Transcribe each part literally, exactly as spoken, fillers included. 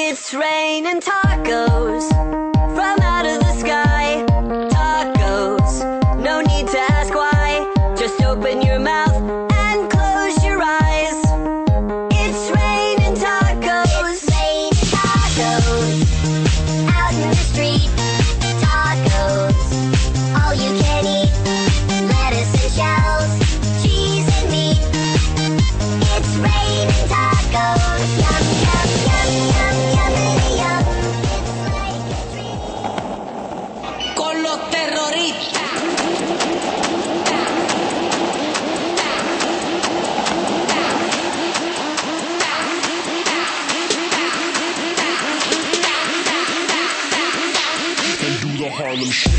It's raining tacos from out of the sky. Tacos, no need to ask why. Just open your mouth and close your eyes. It's raining tacos. It's raining tacos out in the street. Tacos, all you can eat. Lettuce and shells, cheese and meat. It's raining tacos. Yum, yum, yum, yum. Harlem Shake.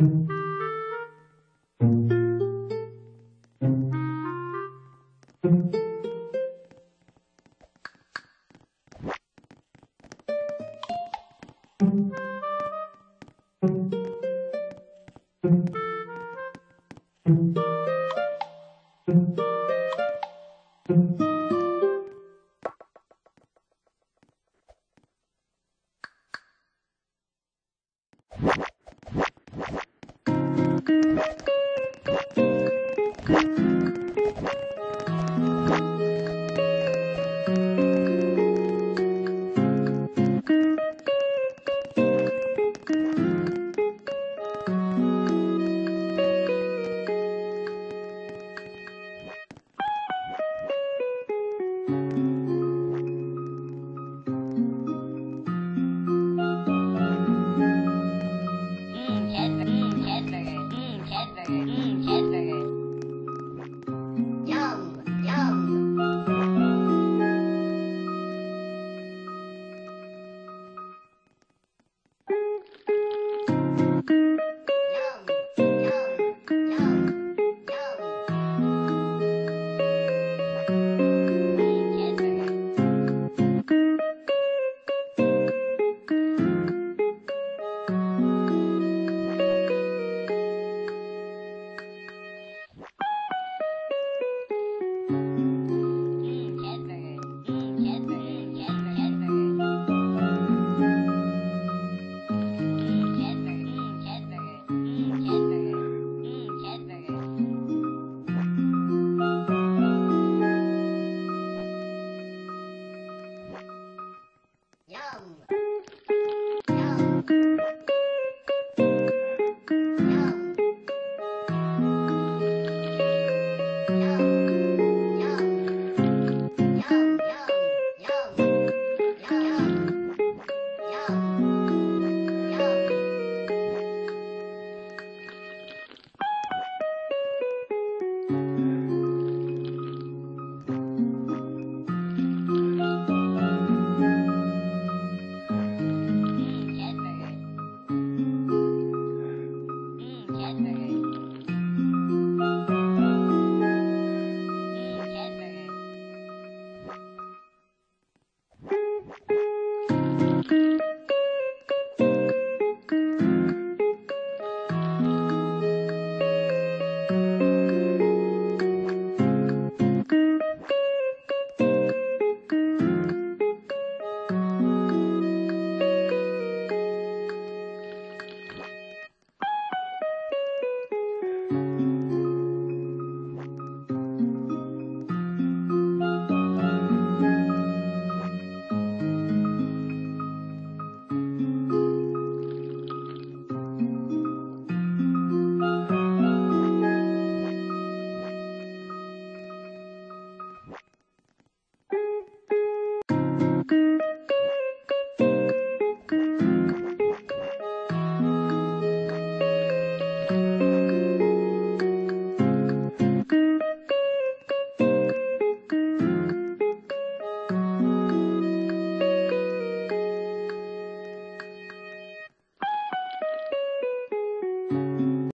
You